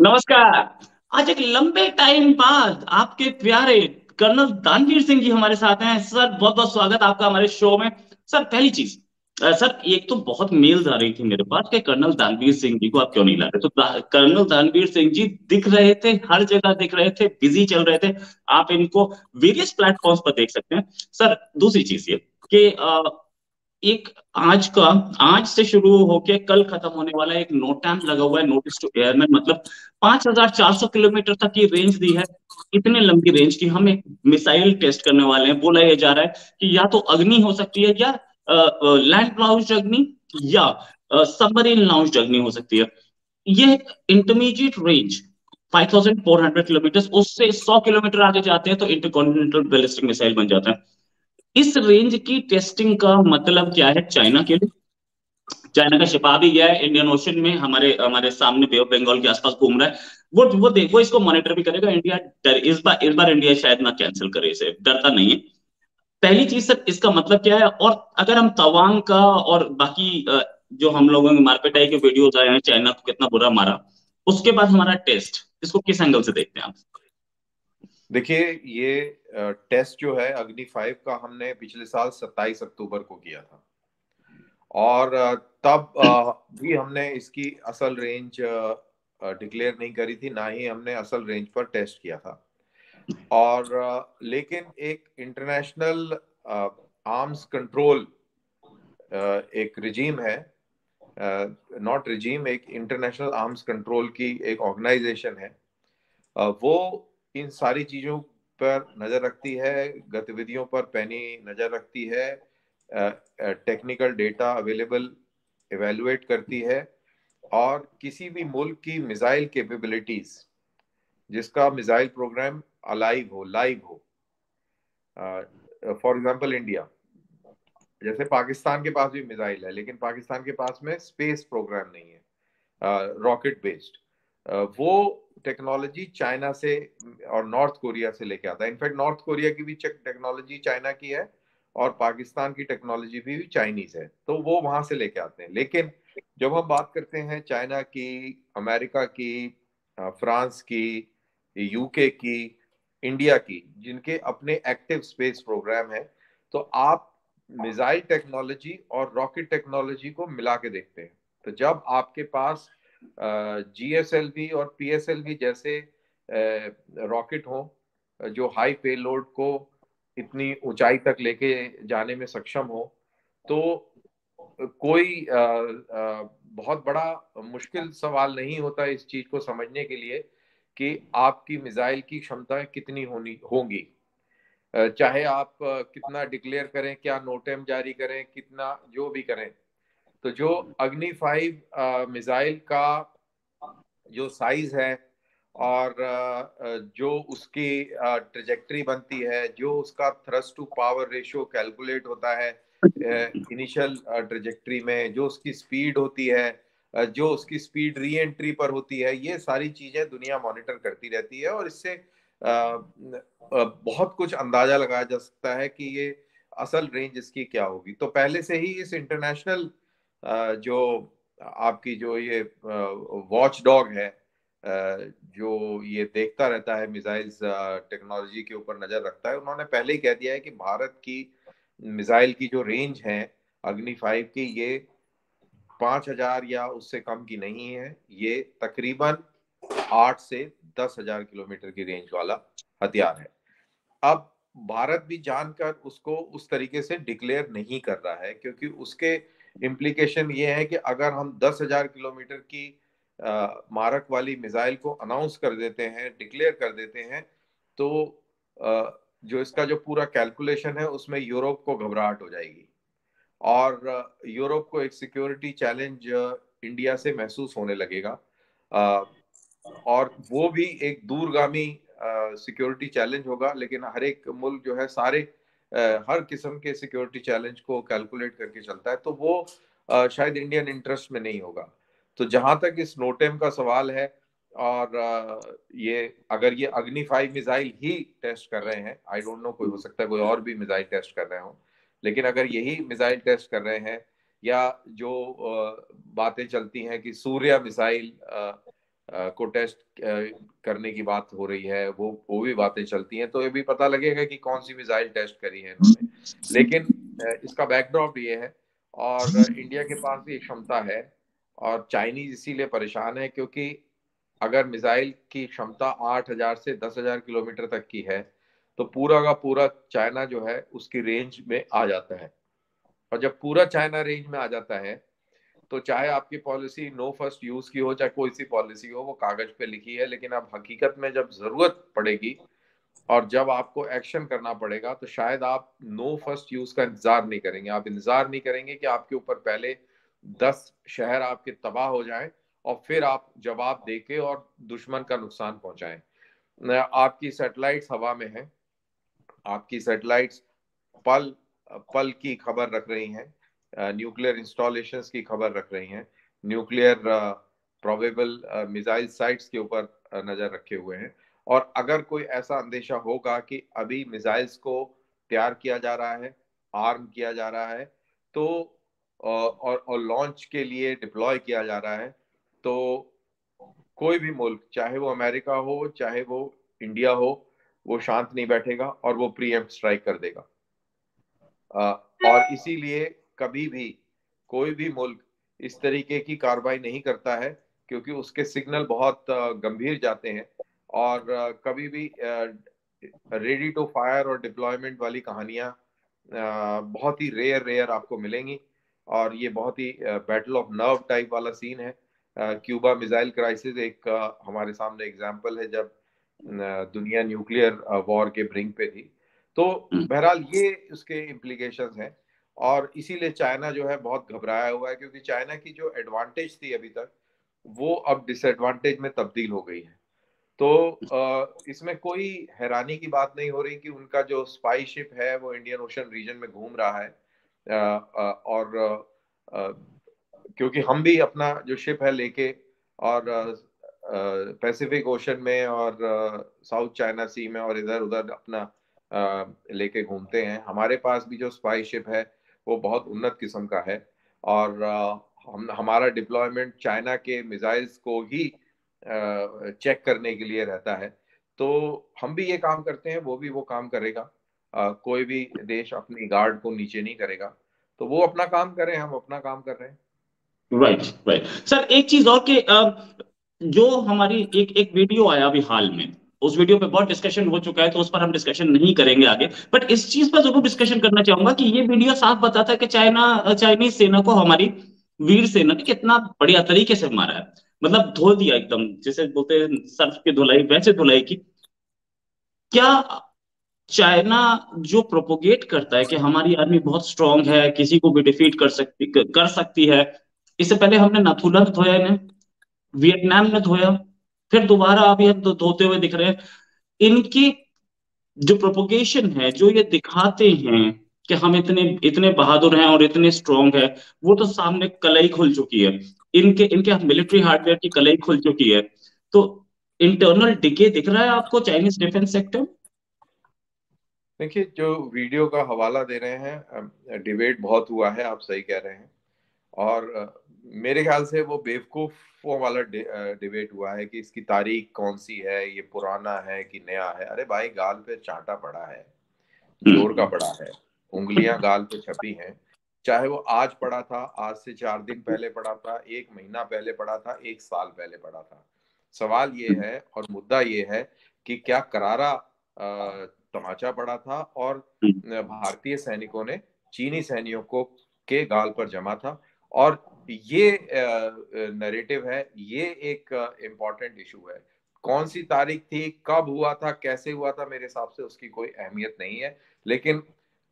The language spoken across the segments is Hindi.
नमस्कार। आज एक लंबे टाइम बाद आपके प्यारे कर्नल धनवीर सिंह जी हमारे साथ हैं। सर बहुत बहुत स्वागत आपका हमारे शो में। सर पहली चीज सर, एक तो बहुत मेल्स आ रही थी मेरे पास कि कर्नल धनवीर सिंह जी को आप क्यों नहीं ला रहे, तो कर्नल धनवीर सिंह जी दिख रहे थे, हर जगह दिख रहे थे, बिजी चल रहे थे। आप इनको वेरियस प्लेटफॉर्म्स पर देख सकते हैं। सर दूसरी चीज ये कि एक आज से शुरू होके कल खत्म होने वाला एक नोटम लगा हुआ है, नोटिस टू एयरमैन, मतलब 5400 किलोमीटर तक की रेंज दी है। इतने लंबी रेंज की हम एक मिसाइल टेस्ट करने वाले हैं। बोला यह जा रहा है कि या तो अग्नि हो सकती है या लैंड लॉन्च्ड अग्नि या सबमरीन लॉन्च्ड अग्नि हो सकती है। यह इंटरमीडिएट रेंज 5400 किलोमीटर, उससे 100 किलोमीटर आगे जाते हैं तो इंटरकॉन्टिनेंटल बैलिस्टिक मिसाइल बन जाता है। इस रेंज की टेस्टिंग का मतलब क्या है चाइना के लिए? चाइना का शिपा भी गया है इंडियन ओशन में, हमारे सामने बे ऑफ बंगाल के आसपास घूम रहा है। वो देखो, इसको मॉनिटर भी करेगा। इंडिया इस बार इंडिया शायद ना कैंसिल करे, इसे डरता नहीं है। पहली चीज सर इसका मतलब क्या है? और अगर हम तवांग का और बाकी जो हम लोगों की मारपिटाई के वीडियोज आए हैं, चाइना को कितना बुरा मारा, उसके बाद हमारा टेस्ट, इसको किस एंगल से देखते हैं आप? देखिए ये टेस्ट जो है अग्नि 5 का हमने पिछले साल 27 अक्टूबर को किया था और तब भी हमने इसकी असल रेंज डिक्लेयर नहीं करी थी, ना ही हमने असल रेंज पर टेस्ट किया था। और लेकिन एक इंटरनेशनल आर्म्स कंट्रोल एक रिजीम है, नॉट रिजीम, एक इंटरनेशनल आर्म्स कंट्रोल की एक ऑर्गेनाइजेशन है, वो इन सारी चीजों पर नजर रखती है, गतिविधियों पर पैनी नजर रखती है, टेक्निकल डेटा अवेलेबल एवेलुएट करती है और किसी भी मुल्क की मिसाइल कैपेबिलिटीज, जिसका मिसाइल प्रोग्राम अलाइव हो, लाइव हो, फॉर एग्जांपल इंडिया, जैसे पाकिस्तान के पास भी मिसाइल है लेकिन पाकिस्तान के पास में स्पेस प्रोग्राम नहीं है, रॉकेट बेस्ड, वो टेक्नोलॉजी चाइना से और नॉर्थ कोरिया से लेके आता है। इनफैक्ट नॉर्थ कोरिया की भी टेक्नोलॉजी चाइना की है और पाकिस्तान की टेक्नोलॉजी भी चाइनीज है, तो वो वहां से लेके आते हैं। लेकिन जब हम बात करते हैं चाइना की, अमेरिका की, फ्रांस की, यूके की, इंडिया की, जिनके अपने एक्टिव स्पेस प्रोग्राम है, तो आप मिसाइल टेक्नोलॉजी और रॉकेट टेक्नोलॉजी को मिला के देखते हैं। तो जब आपके पास GSLV और PSLV जैसे रॉकेट हो जो हाई पेलोड को इतनी ऊंचाई तक लेके जाने में सक्षम हो, तो कोई बहुत बड़ा मुश्किल सवाल नहीं होता इस चीज को समझने के लिए कि आपकी मिसाइल की क्षमता कितनी होगी। चाहे आप कितना डिक्लेयर करें, क्या नोटम जारी करें, कितना जो भी करें, तो जो अग्नि 5 मिसाइल का जो साइज है और जो उसकी ट्रेजेक्टरी बनती है, जो उसका thrust to power ratio calculate होता है इनिशियल ट्रेजेक्टरी में, जो उसकी स्पीड होती है, जो उसकी स्पीड री एंट्री पर होती है, ये सारी चीजें दुनिया मॉनिटर करती रहती है और इससे बहुत कुछ अंदाजा लगाया जा सकता है कि ये असल रेंज इसकी क्या होगी। तो पहले से ही इस इंटरनेशनल जो आपकी जो ये वॉच डॉग है, जो ये देखता रहता है मिसाइल्स टेक्नोलॉजी के ऊपर नजर रखता है, उन्होंने पहले ही कह दिया है कि भारत की मिसाइल की जो रेंज है अग्नि 5 की, ये 5000 या उससे कम की नहीं है, ये तकरीबन 8 से 10,000 किलोमीटर की रेंज वाला हथियार है। अब भारत भी जानकर उसको उस तरीके से डिक्लेयर नहीं कर रहा है, क्योंकि उसके इम्प्लीकेशन ये है कि अगर हम 10,000 किलोमीटर की मारक वाली मिसाइल को अनाउंस कर देते हैं, डिक्लेयर कर देते हैं, तो जो इसका जो पूरा कैलकुलेशन है उसमें यूरोप को घबराहट हो जाएगी और यूरोप को एक सिक्योरिटी चैलेंज इंडिया से महसूस होने लगेगा और वो भी एक दूरगामी सिक्योरिटी चैलेंज होगा। लेकिन हर एक मुल्क जो है सारे हर किस्म के सिक्योरिटी चैलेंज को कैलकुलेट करके चलता है, तो वो शायद इंडियन इंटरेस्ट में नहीं होगा। तो जहां तक इस नोटेम का सवाल है और ये अगर ये अग्नि 5 मिसाइल ही टेस्ट कर रहे हैं, आई डोंट नो, कोई हो सकता है कोई और भी मिसाइल टेस्ट कर रहे हो, लेकिन अगर यही मिसाइल टेस्ट कर रहे हैं या जो बातें चलती हैं कि सूर्या मिसाइल को टेस्ट करने की बात हो रही है, वो भी बातें चलती हैं, तो ये भी पता लगेगा कि कौन सी मिसाइल टेस्ट करी है इन्होंने। लेकिन इसका बैकड्रॉप ये है और इंडिया के पास भी एक क्षमता है, और चाइनीज इसीलिए परेशान है क्योंकि अगर मिसाइल की क्षमता 8,000 से 10,000 किलोमीटर तक की है तो पूरा का पूरा चाइना जो है उसकी रेंज में आ जाता है, और जब पूरा चाइना रेंज में आ जाता है तो चाहे आपकी पॉलिसी नो फर्स्ट यूज की हो, चाहे कोई सी पॉलिसी हो, वो कागज पे लिखी है, लेकिन अब हकीकत में जब जरूरत पड़ेगी और जब आपको एक्शन करना पड़ेगा तो शायद आप नो फर्स्ट यूज का इंतजार नहीं करेंगे। आप इंतजार नहीं करेंगे कि आपके ऊपर पहले 10 शहर आपके तबाह हो जाएं और फिर आप जवाब देके और दुश्मन का नुकसान पहुंचाएं। आपकी सैटेलाइट्स हवा में है, आपकी सैटेलाइट्स पल पल की खबर रख रही हैं, न्यूक्लियर इंस्टॉलेशंस की खबर रख रही हैं, न्यूक्लियर प्रोबेबल मिसाइल साइट्स के ऊपर नज़र रखे हुए हैं, और अगर कोई ऐसा अंदेशा होगा कि अभी मिसाइल्स को तैयार किया जा रहा है, आर्म किया जा रहा है तो और लॉन्च के लिए डिप्लॉय किया जा रहा है, तो कोई भी मुल्क, चाहे वो अमेरिका हो चाहे वो इंडिया हो, वो शांत नहीं बैठेगा और वो प्रीएम्प्ट स्ट्राइक कर देगा। और इसीलिए कभी भी कोई भी मुल्क इस तरीके की कार्रवाई नहीं करता है क्योंकि उसके सिग्नल बहुत गंभीर जाते हैं, और कभी भी रेडी टू फायर और डिप्लॉयमेंट वाली कहानियां बहुत ही रेयर आपको मिलेंगी, और ये बहुत ही बैटल ऑफ नर्व टाइप वाला सीन है। क्यूबा मिसाइल क्राइसिस एक हमारे सामने एग्जाम्पल है, जब दुनिया न्यूक्लियर वॉर के ब्रिंग पे थी। तो बहरहाल ये उसके इम्प्लीकेशंस हैं, और इसीलिए चाइना जो है बहुत घबराया हुआ है क्योंकि चाइना की जो एडवांटेज थी अभी तक वो अब डिसएडवांटेज में तब्दील हो गई है। तो इसमें कोई हैरानी की बात नहीं हो रही कि उनका जो स्पाई शिप है वो इंडियन ओशन रीजन में घूम रहा है, और क्योंकि हम भी अपना जो शिप है लेके और पैसिफिक ओशन में और साउथ चाइना सी में और इधर उधर अपना लेके घूमते हैं। हमारे पास भी जो स्पाई शिप है वो बहुत उन्नत किस्म का है, और हमारा डिप्लॉयमेंट चाइना के मिसाइल्स को ही चेक करने के लिए रहता है। तो हम भी ये काम करते हैं, वो काम करेगा। कोई भी देश अपनी गार्ड को नीचे नहीं करेगा, तो वो अपना काम करें, हम अपना काम कर रहे हैं। राइट सर, एक चीज और कि जो हमारी एक वीडियो आया अभी हाल में, उस वीडियो पे बहुत डिस्कशन हो चुका है तो उस पर हम डिस्कशन नहीं करेंगे आगे, बट इस चीज पर जरूर डिस्कशन करना चाहूंगा कि ये वीडियो साफ बताता है कि चाइनीज सेना को हमारी वीर सेना ने कितना बढ़िया तरीके से मारा है, मतलब धो दिया एकदम, जैसे बोलते हैं सर्फ की धुलाई, वैसे धुलाई की। क्या चाइना जो प्रोपोगेट करता है कि हमारी आर्मी बहुत स्ट्रांग है, किसी को भी डिफीट कर सकती है, इससे पहले हमने नाथुला में धोया, इन्हें वियतनाम में धोया, फिर दोबारा अभी हम धोते हुए दिख रहे हैं। इनकी जो प्रोपोगेशन है, जो ये दिखाते हैं कि हम इतने बहादुर हैं और इतने स्ट्रॉन्ग है, वो तो सामने कलाई खुल चुकी है, इनके मिलिट्री हार्डवेयर की कलाई खुल चुकी है। तो इंटरनल डिके दिख रहा है आपको चाइनीज डिफेंस सेक्टर। देखिए, जो वीडियो का हवाला दे रहे हैं, डिबेट बहुत हुआ है, आप सही कह रहे हैं, और मेरे ख्याल से वो बेवकूफों वाला डिबेट हुआ है कि इसकी तारीख कौन सी है, ये पुराना है कि नया है। अरे भाई, गाल पे चांटा पड़ा है, जोर का पड़ा है, उंगलियां गाल पे छपी हैं, चाहे वो आज पड़ा था, आज से 4 दिन पहले पड़ा था, 1 महीना पहले पड़ा था, 1 साल पहले पड़ा था। सवाल ये है और मुद्दा ये है कि क्या करारा तमाचा पड़ा था और भारतीय सैनिकों ने चीनी सैनिकों के गाल पर जमा था। और ये नैरेटिव है, ये एक इम्पॉर्टेंट इशू है। कौन सी तारीख थी, कब हुआ था, कैसे हुआ था, मेरे हिसाब से उसकी कोई अहमियत नहीं है, लेकिन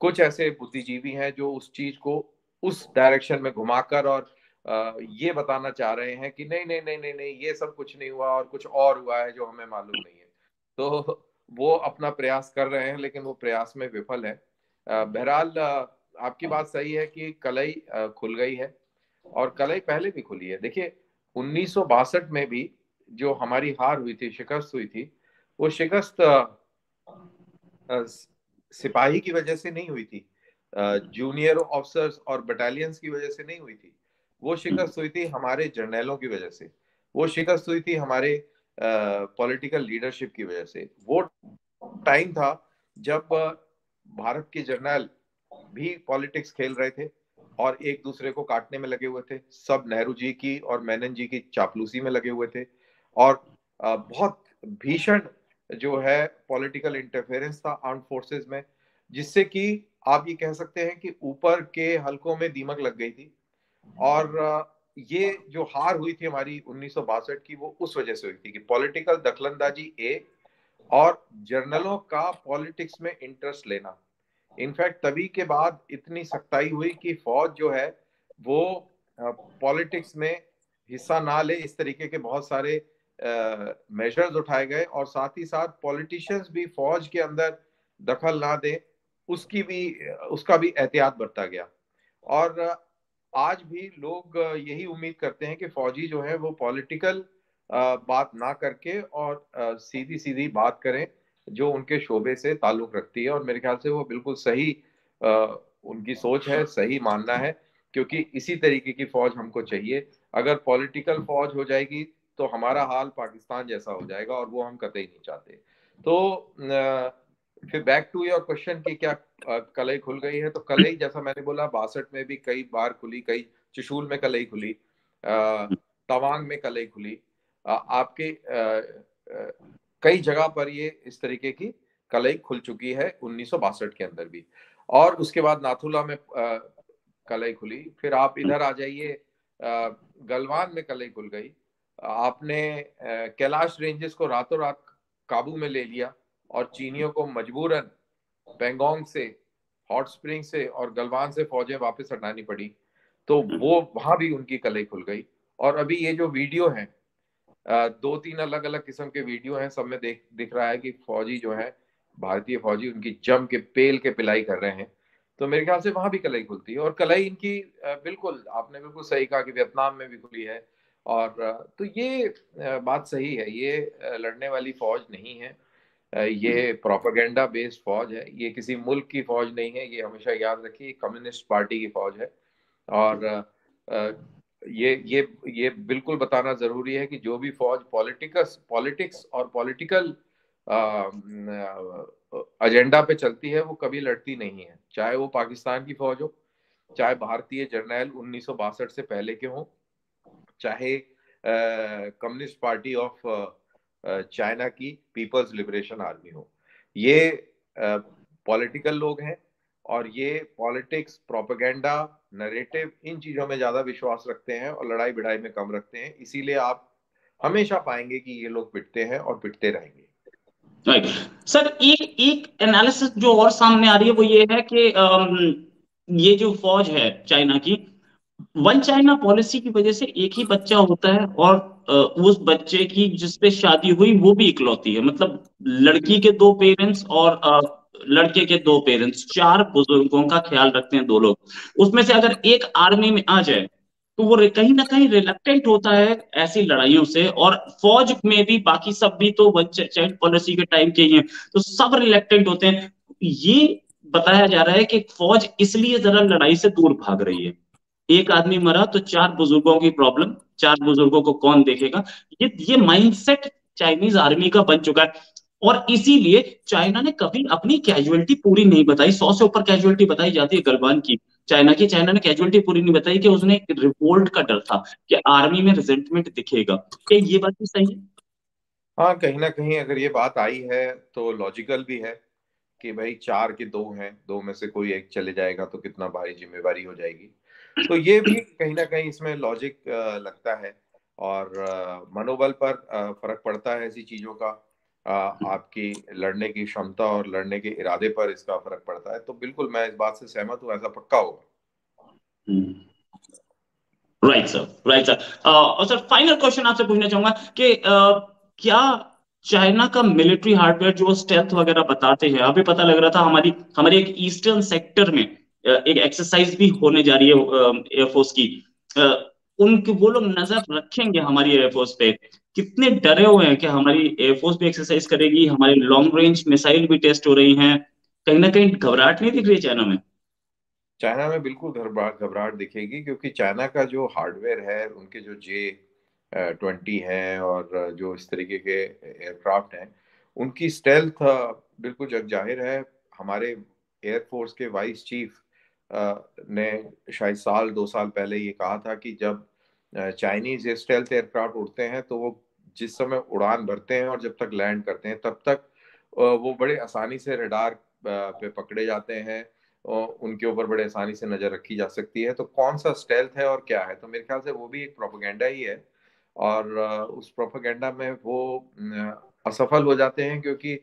कुछ ऐसे बुद्धिजीवी हैं जो उस चीज को उस डायरेक्शन में घुमाकर और ये बताना चाह रहे हैं कि नहीं, ये सब कुछ नहीं हुआ और कुछ और हुआ है जो हमें मालूम नहीं है। तो वो अपना प्रयास कर रहे हैं, लेकिन वो प्रयास में विफल है। बहरहाल, आपकी बात सही है कि कलई खुल गई है, और कलई पहले भी खुली है। देखिए, 1962 में भी जो हमारी हार हुई थी, शिकस्त हुई थी, वो शिकस्त सिपाही की वजह से नहीं हुई थी, जूनियर ऑफिसर्स और बटालियंस की वजह से नहीं हुई थी, वो शिकस्त हुई थी हमारे जर्नैलों की वजह से, वो शिकस्त हुई थी हमारे पॉलिटिकल लीडरशिप की वजह से। वो टाइम था जब भारत के जर्नल भी पॉलिटिक्स खेल रहे थे और एक दूसरे को काटने में लगे हुए थे, सब नेहरू जी की और मेनन जी की चापलूसी में लगे हुए थे और बहुत भीषण जो है पॉलिटिकल इंटरफेरेंस था आर्म्ड फोर्सेस में, जिससे कि आप ये कह सकते हैं कि ऊपर के हलकों में दीमक लग गई थी। और ये जो हार हुई थी हमारी 1962 की, वो उस वजह से हुई थी कि पॉलिटिकल दखलंदाजी एक और जर्नलों का पॉलिटिक्स में इंटरेस्ट लेना। इनफैक्ट तभी के बाद इतनी सख्ताई हुई कि फौज जो है वो पॉलिटिक्स में हिस्सा ना ले, इस तरीके के बहुत सारे मेजर्स उठाए गए और साथ ही साथ पॉलिटिशियंस भी फौज के अंदर दखल ना दे उसका भी एहतियात बरता गया। और आज भी लोग यही उम्मीद करते हैं कि फौजी जो है वो पॉलिटिकल बात ना करके और सीधी सीधी बात करें जो उनके शोबे से ताल्लुक रखती है। और मेरे ख्याल से वो बिल्कुल सही उनकी सोच है, सही मानना है, क्योंकि इसी तरीके की फौज हमको चाहिए। अगर पॉलिटिकल फौज हो जाएगी तो हमारा हाल पाकिस्तान जैसा हो जाएगा और वो हम कतई नहीं चाहते। तो फिर बैक टू योर क्वेश्चन कि क्या कलई खुल गई है, तो कलई जैसा मैंने बोला 62 में भी कई बार खुली, कई चशूल में कलई खुली, तवांग में कलई खुली, आपके कई जगह पर ये इस तरीके की कलई खुल चुकी है 1962 के अंदर भी। और उसके बाद नाथुला में कलई खुली, फिर आप इधर आ जाइए गलवान में कलई खुल गई, आपने कैलाश रेंजेस को रातों रात काबू में ले लिया और चीनियों को मजबूरन पैंगोंग से, हॉट स्प्रिंग से और गलवान से फौजें वापस हटानी पड़ी, तो वो वहाँ भी उनकी कलई खुल गई। और अभी ये जो वीडियो हैं, 2-3 अलग अलग किस्म के वीडियो हैं, सब में दिख रहा है कि फौजी जो है, भारतीय फौजी उनकी जम के पेल के पिलाई कर रहे हैं। तो मेरे ख्याल से वहाँ भी कलई खुलती है। और कलई इनकी बिल्कुल, आपने बिल्कुल सही कहा कि वियतनाम में भी खुली है। और तो ये बात सही है, ये लड़ने वाली फौज नहीं है, ये प्रोपेगेंडा बेस्ड फौज है, ये किसी मुल्क की फौज नहीं है। ये हमेशा याद रखिए, कम्युनिस्ट पार्टी की फौज है। और ये बिल्कुल बताना जरूरी है कि जो भी फौज पॉलिटिक्स और पॉलिटिकल एजेंडा पे चलती है वो कभी लड़ती नहीं है, चाहे वो पाकिस्तान की फौज हो, चाहे भारतीय जर्नैल 1962 से पहले के हों, चाहे कम्युनिस्ट पार्टी ऑफ चाइना की पीपल्स लिबरेशन आर्मी हो। ये पॉलिटिकल लोग हैं और ये पॉलिटिक्स, प्रोपेगेंडा, नरेटिव, इन चीज़ों में ज़्यादा विश्वास रखते हैं और लड़ाई भिड़ाई में कम रखते हैं। इसीलिए आप हमेशा पाएंगे कि ये लोग पिटते हैं और पिटते रहेंगे। राइट सर, एक एनालिसिस जो और सामने आ रही है वो ये है कि ये जो फौज है चाइना की, वन चाइना पॉलिसी की वजह से एक ही बच्चा होता है और उस बच्चे की जिसपे शादी हुई वो भी इकलौती है, मतलब लड़की के 2 पेरेंट्स और लड़के के 2 पेरेंट्स, 4 बुजुर्गों का ख्याल रखते हैं 2 लोग। उसमें से अगर एक आर्मी में आ जाए तो वो कहीं ना कहीं रिलेक्टेंट होता है ऐसी लड़ाइयों से। और फौज में भी बाकी सब भी तो वन चाइल्ड पॉलिसी के टाइम के ही है, तो सब रिलेक्टेंट होते हैं। ये बताया जा रहा है कि फौज इसलिए जरा लड़ाई से दूर भाग रही है, एक आदमी मरा तो 4 बुजुर्गों की प्रॉब्लम, 4 बुजुर्गों को कौन देखेगा। ये माइंडसेट चाइनीज आर्मी का बन चुका है और इसीलिए चाइना ने कभी अपनी कैजुअलिटी पूरी नहीं बताई। 100 से ऊपर कैजुअलिटी बताई जाती है गलवान की, चाइना ने कैजुअलिटी पूरी नहीं बताई कि उसने एक रिवोल्ट का डर था कि आर्मी में रिजेंटमेंट दिखेगा। क्या ये बात भी सही है? हाँ, कहीं ना कहीं अगर ये बात आई है तो लॉजिकल भी है कि भाई 4 के 2 हैं, 2 में से कोई एक चले जाएगा तो कितना भारी जिम्मेवारी हो जाएगी, तो ये भी कहीं ना कहीं इसमें लॉजिक लगता है। और मनोबल पर फर्क पड़ता है ऐसी चीज़ों का, आपकी लड़ने की क्षमता और लड़ने के इरादे पर इसका फर्क पड़ता है। तो बिल्कुल मैं इस बात से सहमत हूँ, ऐसा पक्का होगा। Right sir, right sir. और सर फाइनल क्वेश्चन आपसे पूछना चाहूंगा कि क्या चाइना का मिलिट्री हार्डवेयर जो स्टेल्थ वगैरह बताते हैं, अभी पता लग रहा था हमारे एक ईस्टर्न सेक्टर में एक एक्सरसाइज भी होने जा रही है एयरफोर्स की, उनके वो लोग नजर रखेंगे हमारी एयरफोर्स पे, कितने डरे हुए हैं कि हमारी एयरफोर्स भी एक्सरसाइज करेगी, हमारे लॉन्ग रेंज मिसाइल भी टेस्ट हो रही हैं, कहीं ना कहीं घबराहट नहीं दिख रही चाइना में? बिल्कुल घबराहट दिखेगी, क्योंकि चाइना का जो हार्डवेयर है, उनके जो जे F-20 हैं और जो इस तरीके के एयरक्राफ्ट हैं, उनकी स्टेल्थ बिल्कुल जगजाहिर है। हमारे एयरफोर्स के वाइस चीफ ने शायद साल दो साल पहले ये कहा था कि जब चाइनीज स्टेल्थ एयरक्राफ्ट उड़ते हैं तो वो जिस समय उड़ान भरते हैं और जब तक लैंड करते हैं तब तक वो बड़े आसानी से रडार पे पकड़े जाते हैं, उनके ऊपर बड़े आसानी से नज़र रखी जा सकती है। तो कौन सा स्टेल्थ है और क्या है, तो मेरे ख्याल से वो भी एक प्रोपेगेंडा ही है और उस प्रोपेगेंडा में वो असफल हो जाते हैं क्योंकि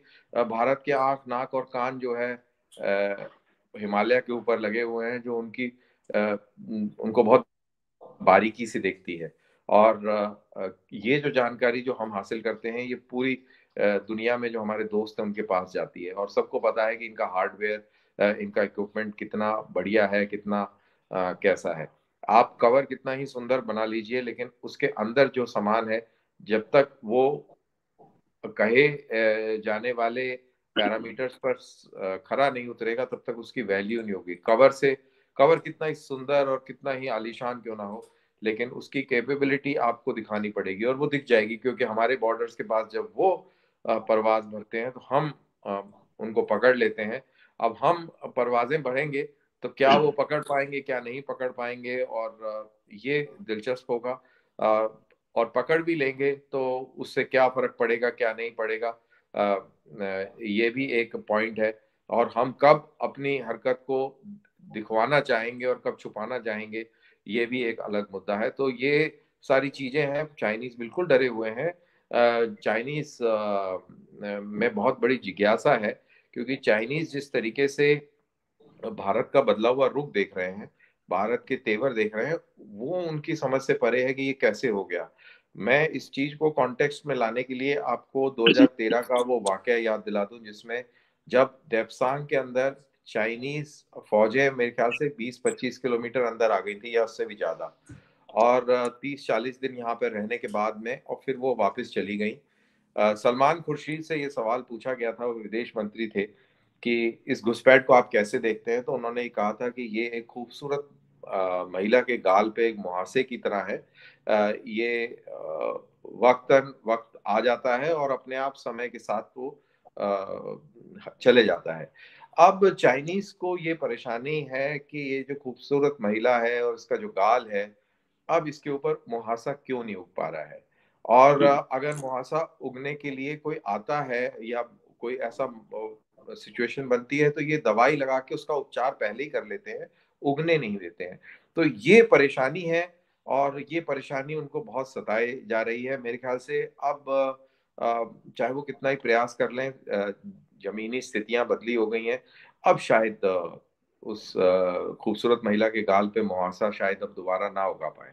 भारत के आँख, नाक और कान जो है हिमालय के ऊपर लगे हुए हैं, जो उनकी उनको बहुत बारीकी से देखती है। और ये जो जानकारी जो हम हासिल करते हैं ये पूरी दुनिया में जो हमारे दोस्त हैं उनके पास जाती है और सबको पता है कि इनका हार्डवेयर, इनका इक्विपमेंट कितना बढ़िया है, कितना कैसा है। आप कवर कितना ही सुंदर बना लीजिए लेकिन उसके अंदर जो सामान है, जब तक वो कहे जाने वाले पैरामीटर्स पर खरा नहीं उतरेगा तब तक उसकी वैल्यू नहीं होगी। कवर से कवर कितना ही सुंदर और कितना ही आलीशान क्यों ना हो लेकिन उसकी कैपेबिलिटी आपको दिखानी पड़ेगी और वो दिख जाएगी क्योंकि हमारे बॉर्डर्स के पास जब वो परवाज़ भरते हैं तो हम उनको पकड़ लेते हैं। अब हम परवाज़ें भरेंगे तो क्या वो पकड़ पाएंगे, क्या नहीं पकड़ पाएंगे, और ये दिलचस्प होगा। और पकड़ भी लेंगे तो उससे क्या फ़र्क पड़ेगा, क्या नहीं पड़ेगा, ये भी एक पॉइंट है। और हम कब अपनी हरकत को दिखवाना चाहेंगे और कब छुपाना चाहेंगे ये भी एक अलग मुद्दा है। तो ये सारी चीज़ें हैं। चाइनीज़ बिल्कुल डरे हुए हैं, चाइनीज़ में बहुत बड़ी जिज्ञासा है क्योंकि चाइनीज़ जिस तरीके से भारत का बदला हुआ रुख देख रहे हैं, भारत के तेवर देख रहे हैं, वो उनकी समझ से परे है कि ये कैसे हो गया। मैं इस चीज़ को कॉन्टेक्स्ट में लाने के लिए आपको 2013 का वो वाकया याद दिला दूं जिसमें जब डेपसांग के अंदर चाइनीज़ फौजें मेरे ख्याल से 20-25 किलोमीटर अंदर आ गई थी या उससे भी ज़्यादा, और 30-40 दिन यहाँ पर रहने के बाद में और फिर वो वापस चली गई। सलमान खुर्शीद से ये सवाल पूछा गया था, वो विदेश मंत्री थे, कि इस घुसपैठ को आप कैसे देखते हैं, तो उन्होंने कहा था कि ये एक खूबसूरत महिला के गाल पे एक मुहासे की तरह है। ये वक्त आ जाता है और अपने आप समय के साथ वो चले जाता है। अब चाइनीज़ को ये परेशानी है कि ये जो खूबसूरत महिला है और इसका जो गाल है, अब इसके ऊपर मुहासा क्यों नहीं उग पा रहा है, और अगर मुहासा उगने के लिए कोई आता है या कोई ऐसा सिचुएशन बनती है तो ये दवाई लगा के उसका उपचार पहले ही कर लेते हैं, उगने नहीं देते हैं। तो ये परेशानी है और ये परेशानी उनको बहुत सताए जा रही है। मेरे ख्याल से अब चाहे वो कितना ही प्रयास कर लें, जमीनी स्थितियां बदली हो गई हैं, अब शायद उस खूबसूरत महिला के गाल पे मुहासा शायद अब दोबारा ना उगा पाए।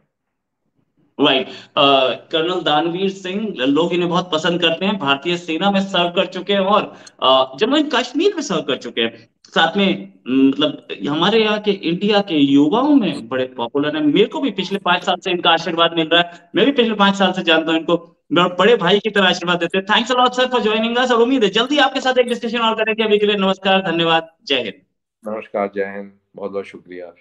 राइट। कर्नल धनवीर सिंह, लोग इन्हें बहुत पसंद करते हैं, भारतीय सेना में सर्व कर चुके हैं और जम्मू कश्मीर में सर्व कर चुके हैं। साथ में मतलब हमारे यहाँ के इंडिया के युवाओं में बड़े पॉपुलर हैं। मेरे को भी पिछले 5 साल से इनका आशीर्वाद मिल रहा है, मैं भी पिछले 5 साल से जानता हूँ इनको, बड़े भाई की तरह आशीर्वाद देते हैं। Thanks a lot sir for joining us और उम्मीद है जल्दी आपके साथ एक डिस्कशन और करेंगे। अभी के लिए नमस्कार, धन्यवाद, जय हिंद। नमस्कार, जय हिंद, बहुत बहुत शुक्रिया।